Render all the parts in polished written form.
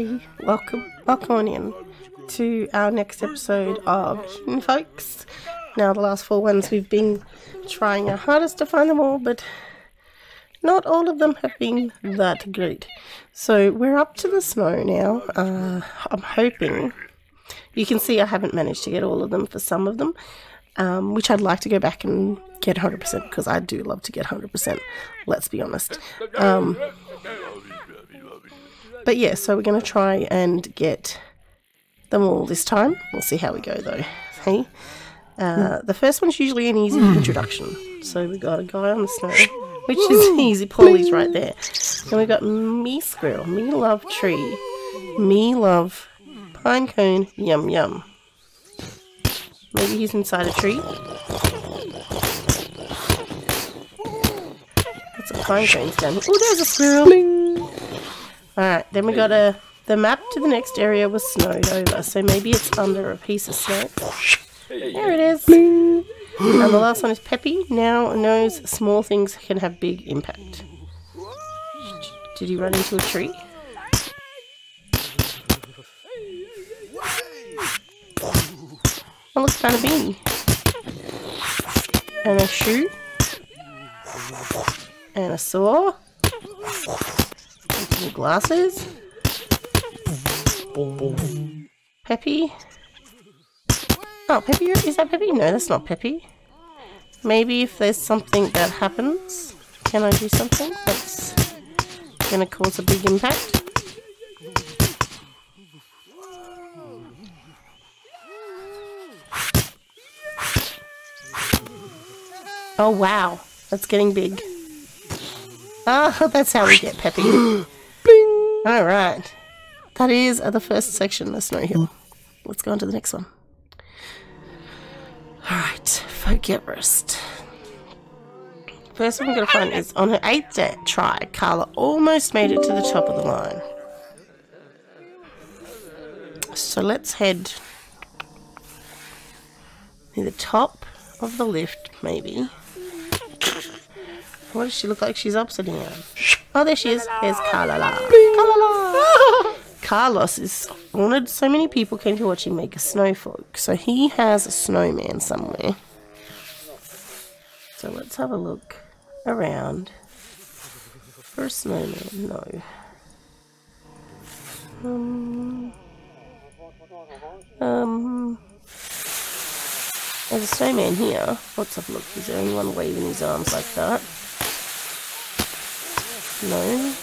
everybody. Welcome on in to our next episode of Hidden Folks. Now, the last four ones we've been trying our hardest to find them all, but not all of them have been that great. So we're up to the snow now. I'm hoping you can see I haven't managed to get all of them for some of them, which I'd like to go back and get 100% because I do love to get 100%. Let's be honest. But yeah, so we're going to try and get them all this time. We'll see how we go though. Hey, the first one's usually an easy introduction. So we got a guy on the snow, which is easy. Paulie's right there. Then we got me squirrel, me love tree, me love pine cone, yum yum. Maybe he's inside a tree. That's a pine cone down here. Oh, there's a squirrel. Alright, then we got the map to the next area was snowed over, so maybe it's under a piece of snow. There it is. And the last one is Peppy. Now knows small things can have big impact. Did he run into a tree? That looks kind of beanie. And a shoe. And a saw. Some glasses. Peppy. Oh, Peppy, is that Peppy? No, that's not Peppy. Maybe if there's something that happens, can I do something that's gonna cause a big impact? Oh wow, that's getting big. Oh, that's how we get Peppy. Bing! Alright. That is the first section of the snow hill. Let's go on to the next one. Alright, Folk Everest. First one we're going to find is on her 8th day try, Carla almost made it to the top of the line. So let's head near the top of the lift, maybe. What does she look like? She's upside down. Oh, there she is. There's Carla. Carla. Carlos is honored so many people came to watch him make a snowflake. So he has a snowman somewhere. So let's have a look around for a snowman. No. There's a snowman here. Let's have a look. Is there anyone waving his arms like that? No.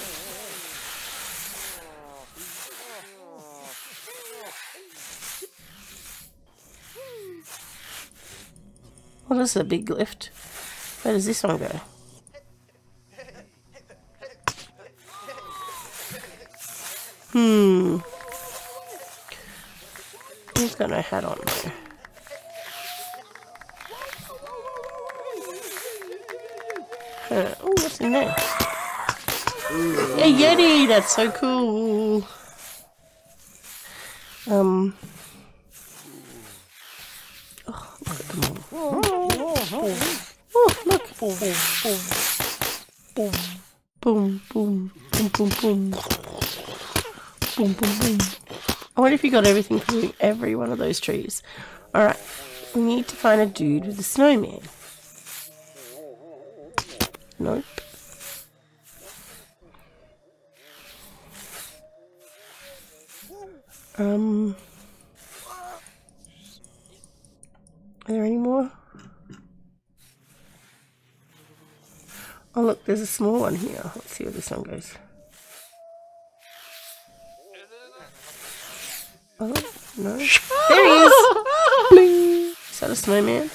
Well, this is a big lift. Where does this one go? He's got no hat on though. Oh, what's in there? A Yeti! That's so cool! Oh, look at them all. Oh, look! Boom, boom, boom, boom, boom, boom, boom, boom, boom, boom. I wonder if you got everything from every one of those trees. Alright, we need to find a dude with a snowman. Nope. Are there any more? Oh look, there's a small one here. Let's see where this one goes. Oh no. There he is! Is that a snowman?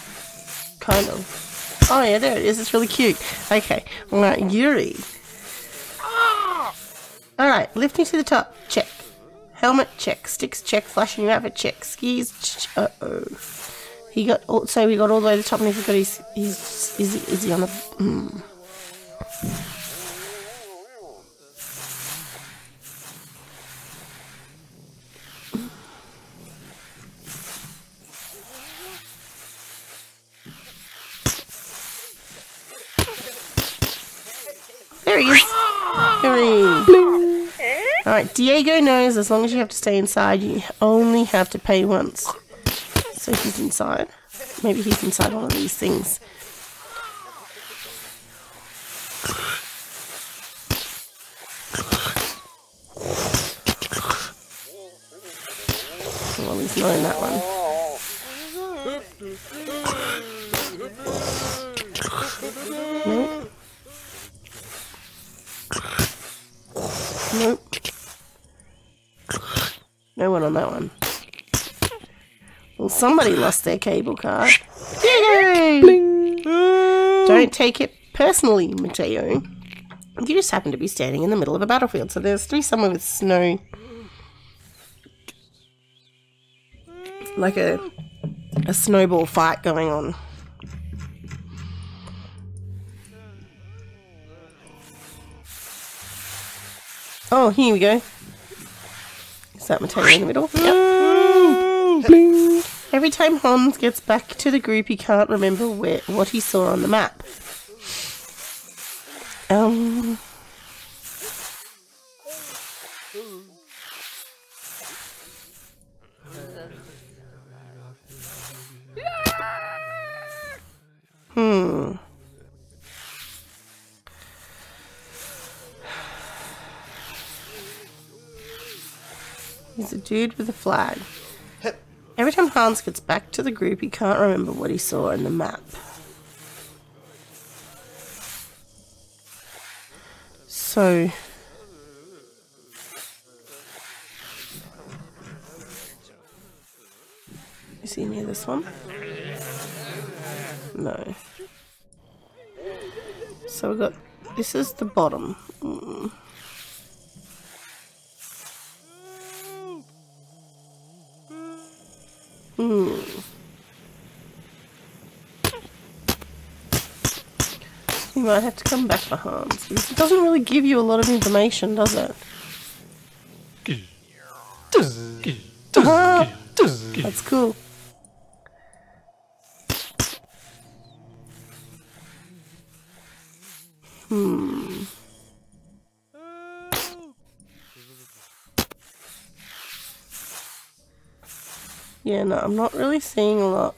Kind of. Oh yeah, there it is. It's really cute. Okay. Alright, Yuri. Alright, lift me to the top. Check. Helmet check, sticks check, flashing rabbit check, skis. Uh oh, he got all. So we got all the way to the top, and he's got his. Is he on the? There he is. There he is. All right, Diego knows as long as you have to stay inside, you only have to pay once. So he's inside. Maybe he's inside one of these things. Well, he's not in that one. Nope. Nope. No one on that one. Well, somebody lost their cable card. Yay! Bling. Don't take it personally, Mateo. You just happen to be standing in the middle of a battlefield, so there's still someone with snow. Like a snowball fight going on. Oh, here we go. Is that Mateo in the middle? Yep. Bling. Every time Hans gets back to the group, he can't remember what he saw on the map. He's a dude with a flag. Every time Hans gets back to the group, he can't remember what he saw on the map. So... is he near this one? No. So we've got... this is the bottom. Mm. Mm. You might have to come back for Hans, because it doesn't really give you a lot of information, does it? Ah, that's cool. Hmm. Yeah, no, I'm not really seeing a lot.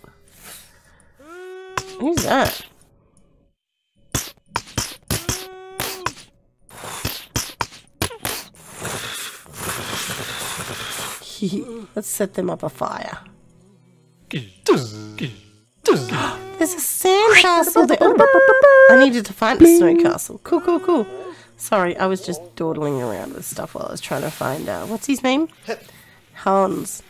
Who's that? Let's set them up a fire. There's a sand castle there. Oh, I needed to find a snow castle. Cool, cool, cool. Sorry, I was just dawdling around with stuff while I was trying to find out. What's his name? Hans.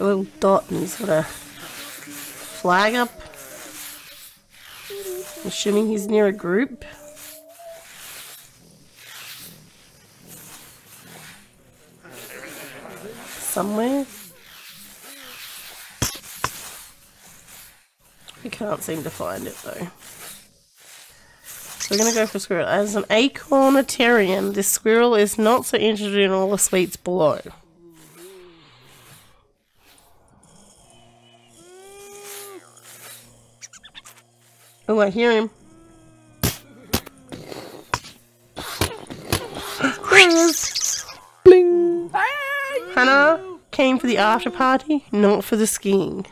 A little dot, and he's got a flag up. I'm assuming he's near a group. Somewhere. I can't seem to find it though. So we're gonna go for a squirrel. As an acornitarian, this squirrel is not so interested in all the sweets below. Oh, I hear him. There he is. Bling. Hannah came for the after party, not for the skiing.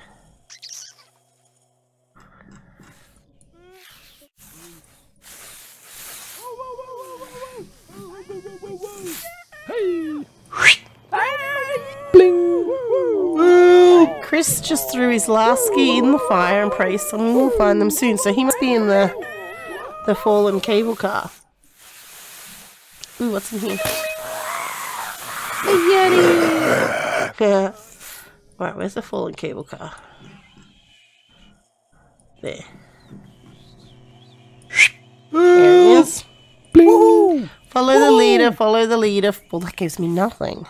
Chris just threw his last ski in the fire and prays someone will find them soon. So he must be in the fallen cable car. Ooh, what's in here? A Yeti! Yeah. Right, where's the fallen cable car? There. There it is. Bling. Follow the leader, follow the leader. Well, that gives me nothing.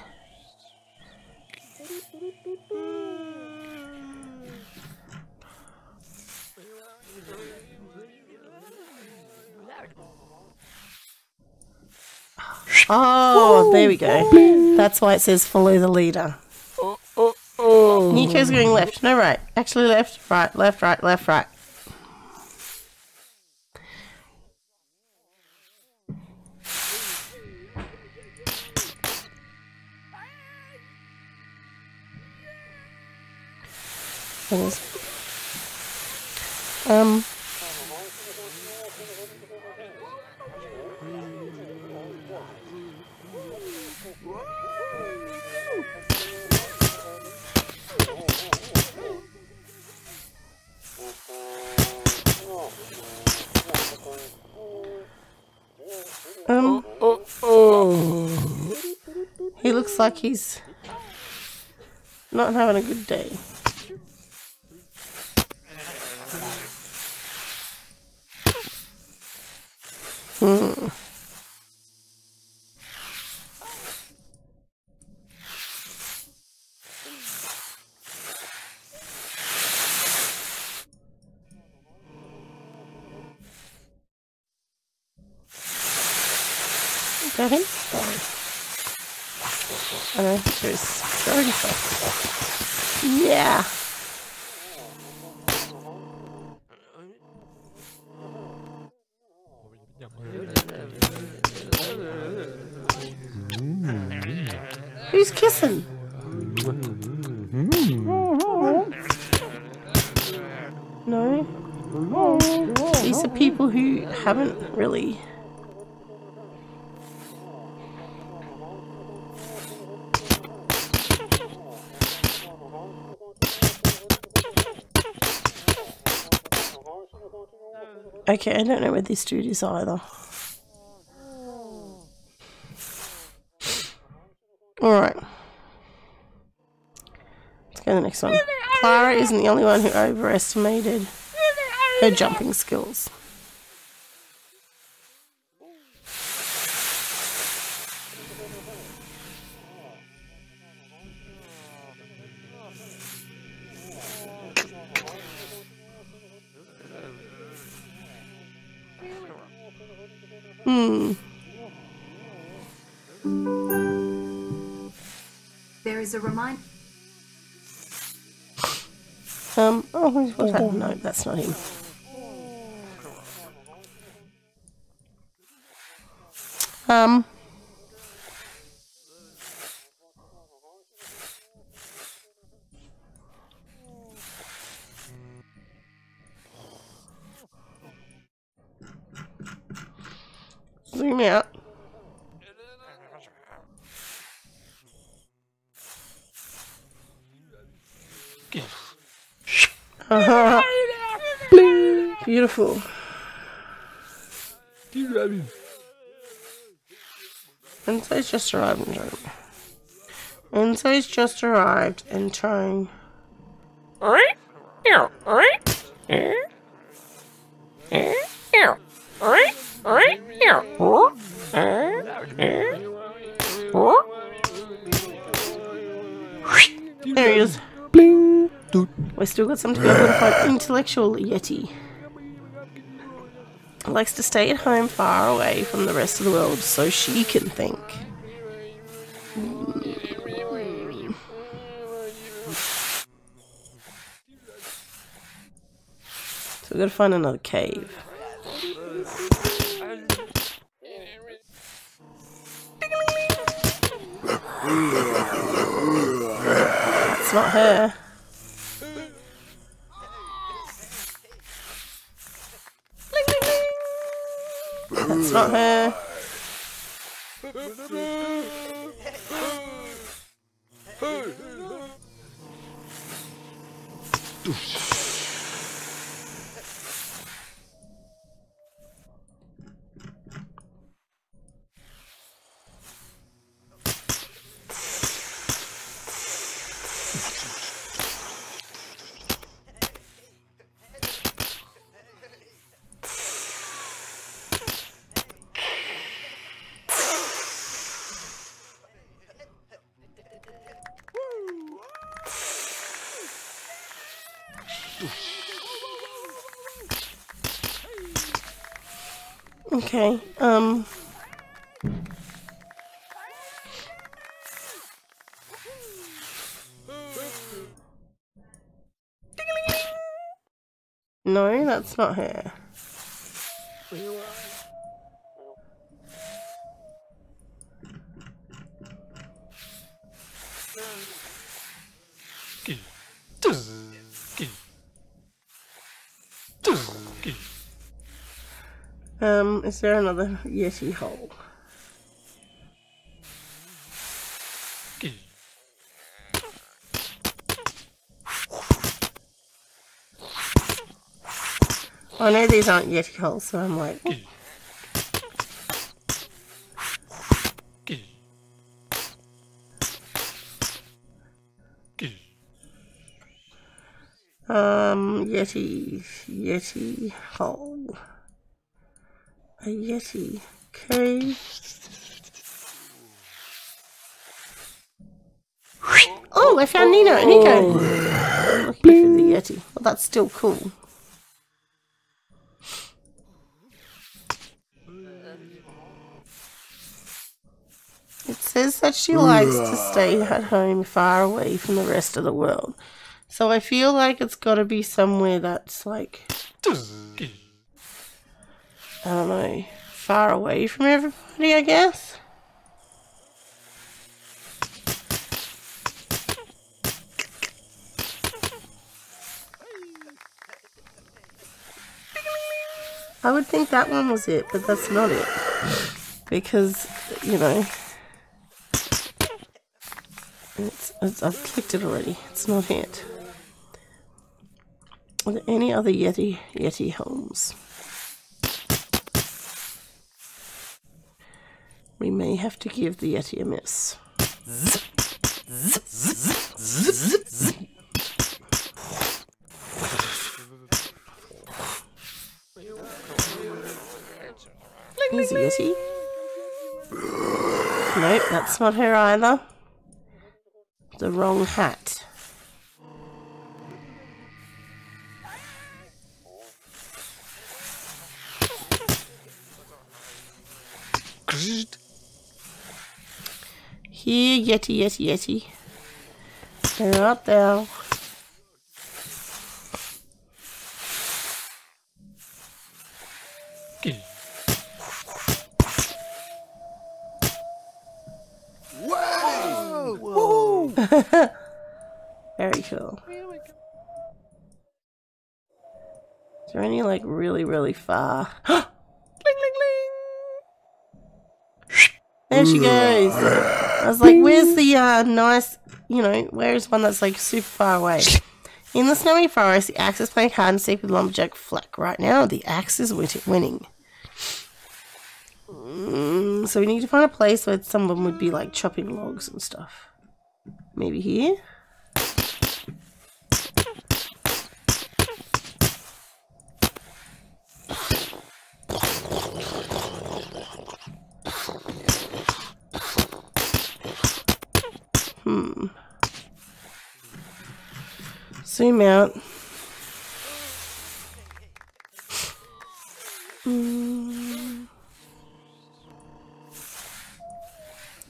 Oh, there we go. That's why it says follow the leader. Nico's going left, no right. Actually left, right, left, right, left, right. things. He looks like he's not having a good day. I think so. I don't know, she was throwing stuff. Yeah. Who's kissing? No. These are people who haven't really. Okay, I don't know where this dude is either. Alright. Let's go to the next one. Clara isn't the only one who overestimated her jumping skills. There is a reminder. Oh, no, that's not him. Zoom out. Beautiful. And so he's just arrived and trying. Alright? Yeah, alright? Yeah. Yeah. Alright? Alright? Yeah. There he is. Bling. We still got some to go with an intellectual yeti. Likes to stay at home far away from the rest of the world so she can think. So we've got to find another cave. It's not her. That's not her. Okay, no, that's not her. Is there another? Yes, yeah, hole. I know these aren't yeti holes, so I'm like... Oh. Yeti hole. A yeti cave. Oh, I found Nico. I'm looking for the yeti. Well, that's still cool. It says that she likes to stay at home far away from the rest of the world. So I feel like it's got to be somewhere that's like, I don't know, far away from everybody, I guess. I would think that one was it, but that's not it. Because, you know... I've clicked it already. It's not it. Are there any other yeti homes? We may have to give the yeti a miss. Here's a yeti. Nope, that's not her either. The wrong hat. Here, yeti. They're out there. Very cool. Is there any like really far? Ling, ling, ling. There she goes. I was like, where's the nice, you know, where's one that's like super far away? In the snowy forest, the axe is playing hard and seek with lumberjack Flack. Right now, the axe is winning. So we need to find a place where someone would be like chopping logs and stuff. Maybe here? Zoom out.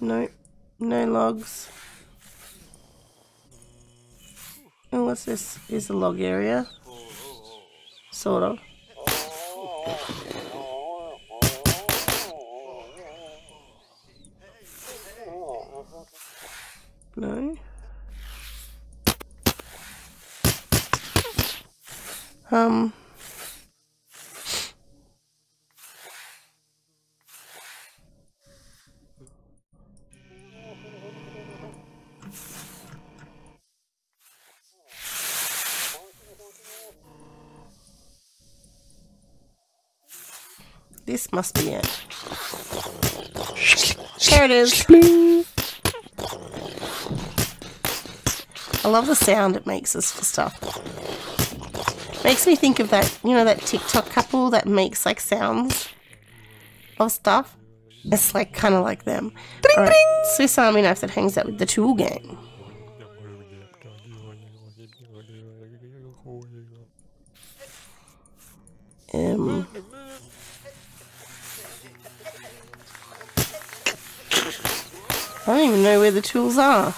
Nope. No logs. And what's this? Is the log area? Sort of. No. This must be it. There it is. I love the sound it makes us for stuff. Makes me think of that, you know, that TikTok couple that makes like sounds of stuff. It's like kind of like them. Bring, right. Bring. Swiss Army knife that hangs out with the tool gang. I don't even know where the tools are.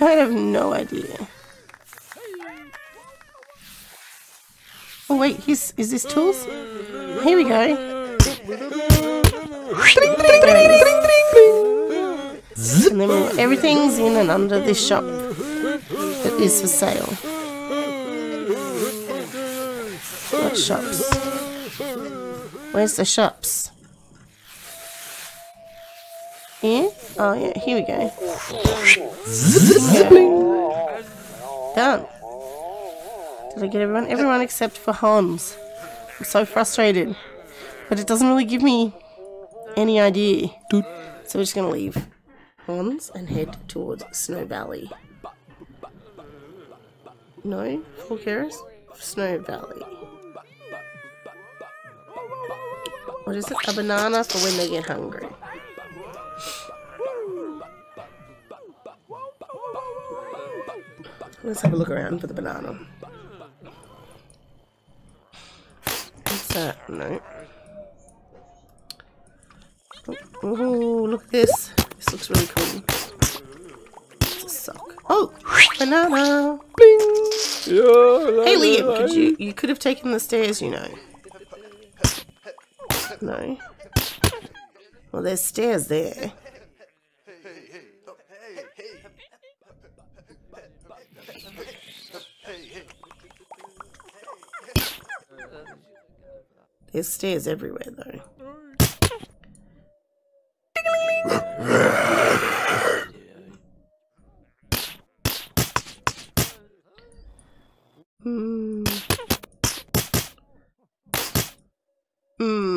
I have no idea. Oh wait, is this tools? Here we go. And then everything's in and under this shop that is for sale. What shops? Where's the shops? Here? Oh yeah, here we go. Yeah. Done. Did I get everyone? Everyone except for Hans. I'm so frustrated. But it doesn't really give me any idea. So we're just going to leave Hans and head towards Snow Valley. No? Full Keras? Snow Valley. What is it? A banana for when they get hungry. Let's have a look around for the banana. What's that? No. Oh, look at this. This looks really cool. It's a sock. Oh, banana. Bing. Yeah, hey, Liam, could you could have taken the stairs, you know. No. Well, there's stairs there. There's stairs everywhere, though. Hmm. Hmm.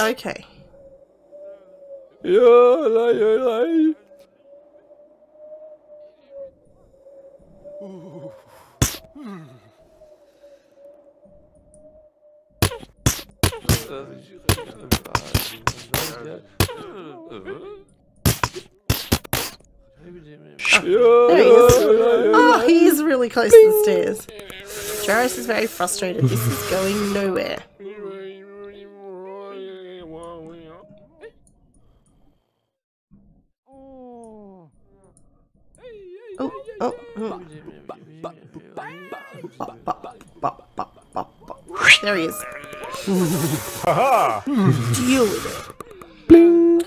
Okay. Oh, he is really close to the stairs. Jairus is very frustrated. This is going nowhere. There he is. Deal with it. Bling.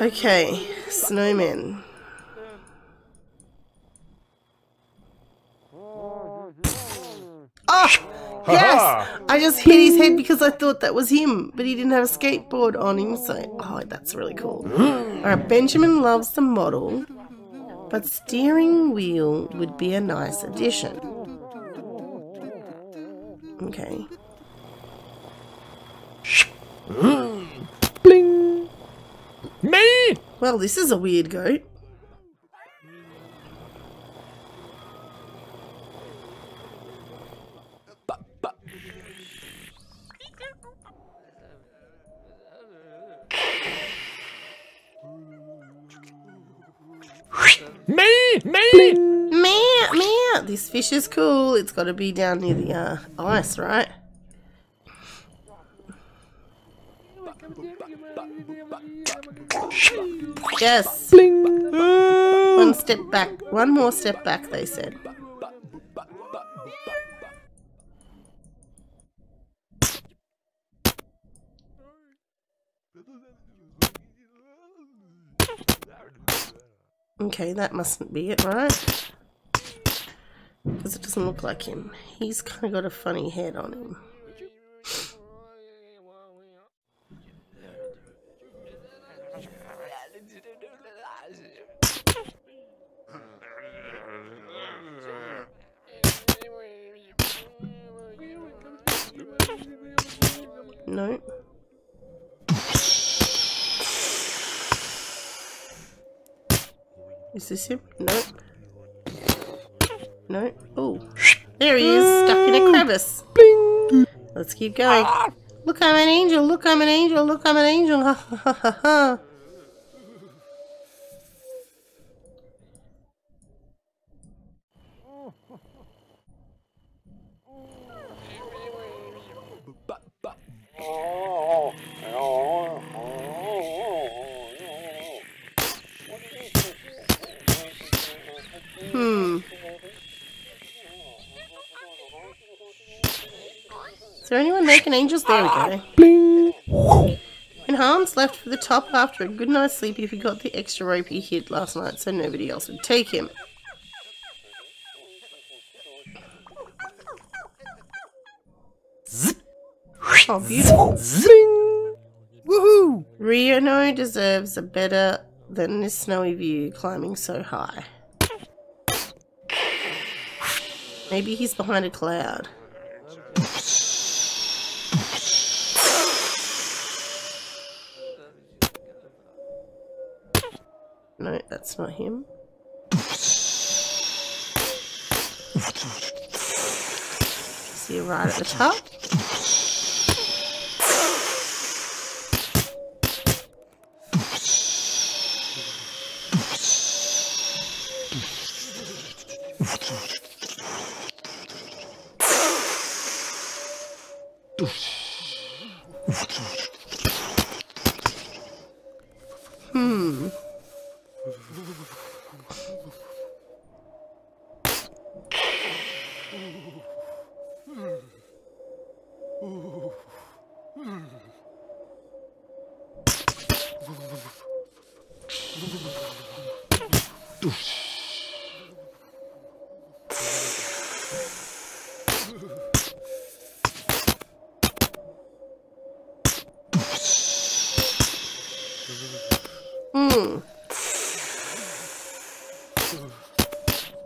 Okay, snowmen. Oh, yes! I just hit his head because I thought that was him, but he didn't have a skateboard on him, so... Oh, that's really cool. Alright, Benjamin loves the model, but steering wheel would be a nice addition. Okay. Bling! Me! Well, this is a weird goat. This fish is cool. It's got to be down near the ice, right? Yes. Bling. One step back. One more step back, they said. Okay, that mustn't be it, right? Because it doesn't look like him. He's kind of got a funny head on him. No. Is this him? No. No. Oh, there he is, stuck in a crevice. Bling. Let's keep going. Look, I'm an angel. Look, I'm an angel. Look, I'm an angel. Ha ha ha ha. Is there anyone making angels? There we go. Enhanced left for the top after a good night's sleep if he got the extra rope he hid last night so nobody else would take him. Oh, beautiful. Zing! Woohoo! Riono deserves a better than this snowy view climbing so high. Maybe he's behind a cloud. No, that's not him. Is he right at the top?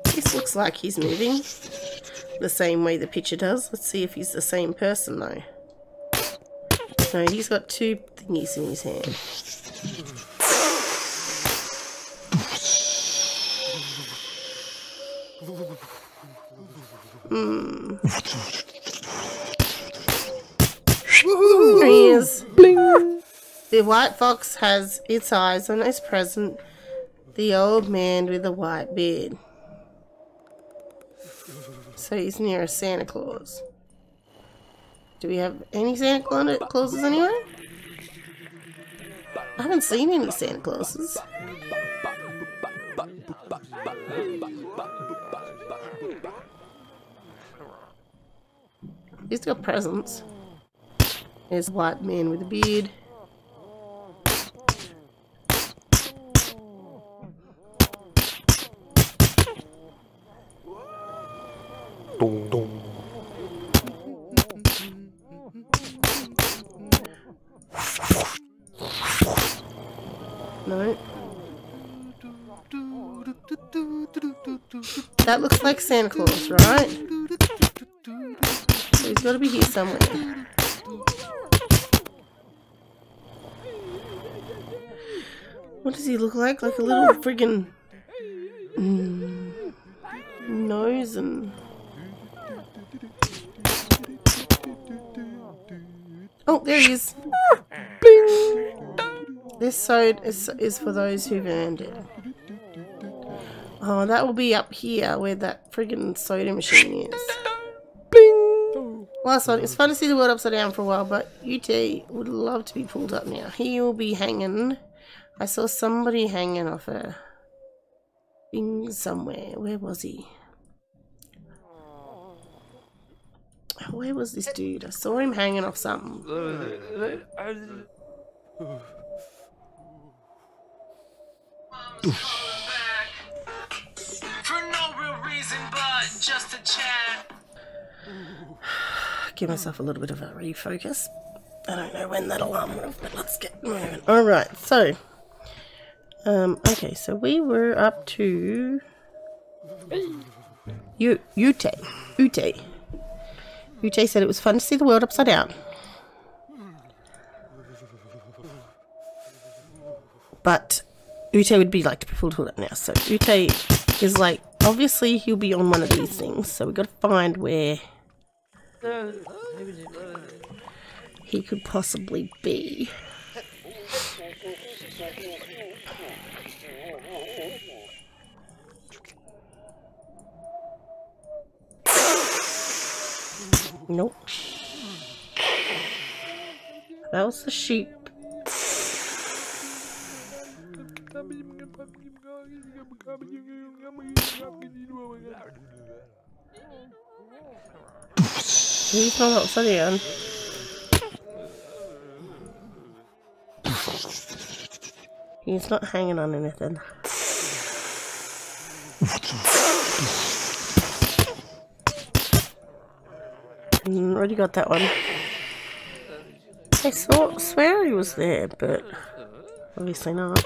This looks like he's moving the same way the picture does. Let's see if he's the same person though. No, he's got two thingies in his hand. There he is. Bling. The white fox has its eyes on its present, the old man with the white beard. So he's near a Santa Claus. Do we have any Santa Clauses anywhere? I haven't seen any Santa Clauses. He's got presents. There's a white man with a beard. No. That looks like Santa Claus, right? So he's got to be here somewhere. What does he look like? Like a little friggin' nose and... Oh, there he is. This sword is for those who've earned it. Oh, that will be up here where that friggin' soda machine is. Bing! Last one. It's fun to see the world upside down for a while, but UT would love to be pulled up now. He will be hanging. I saw somebody hanging off a thing somewhere. Where was he? Where was this dude? I saw him hanging off something. For no real reason, but just to chat. Give myself a little bit of a refocus. I don't know when that alarm went off, but let's get moving. Alright, so okay, so we were up to Ute said it was fun to see the world upside down, but Ute would be like to pull to it now. So Ute is like, obviously he'll be on one of these things. So we got to find where he could possibly be. Nope. That was the sheep. He's not upset again. He's not hanging on anything. Already got that one. I swear he was there, but obviously not.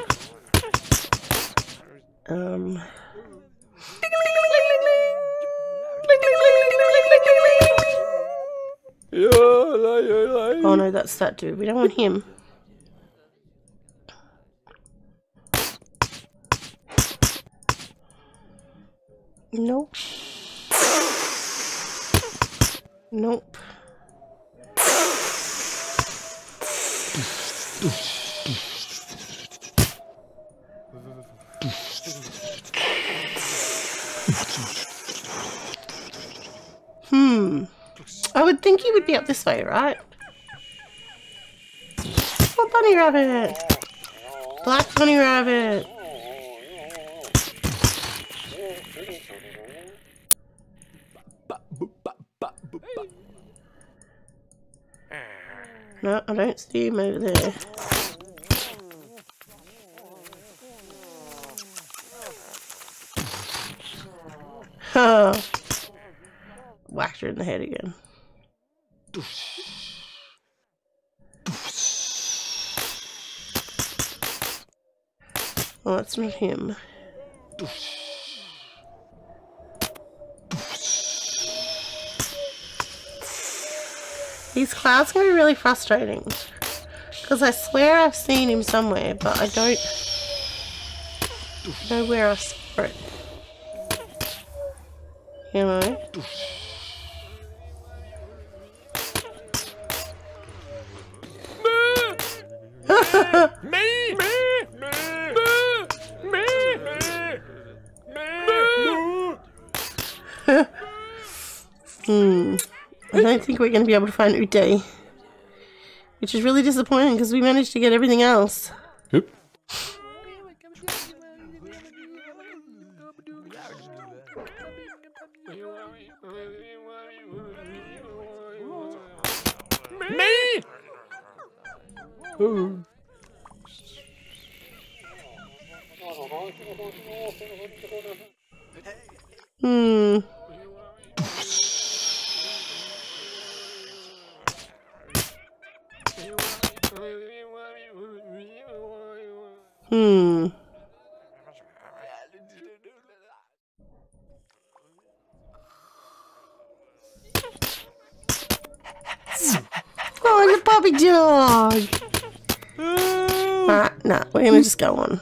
Oh no, that's that dude. We don't want him. Nope. Nope. I would think he would be up this way, right? Oh, bunny rabbit! Black bunny rabbit! No, I don't see him over there. Oh. Whacked her in the head again. Oh, that's not him. These clouds can be really frustrating, because I swear I've seen him somewhere, but I don't know where I saw it. You know? I don't think we're going to be able to find Uday, which is really disappointing because we managed to get everything else. Yep. Me. Oh. Oh, and the puppy dog! Alright, nah, we're gonna just go on.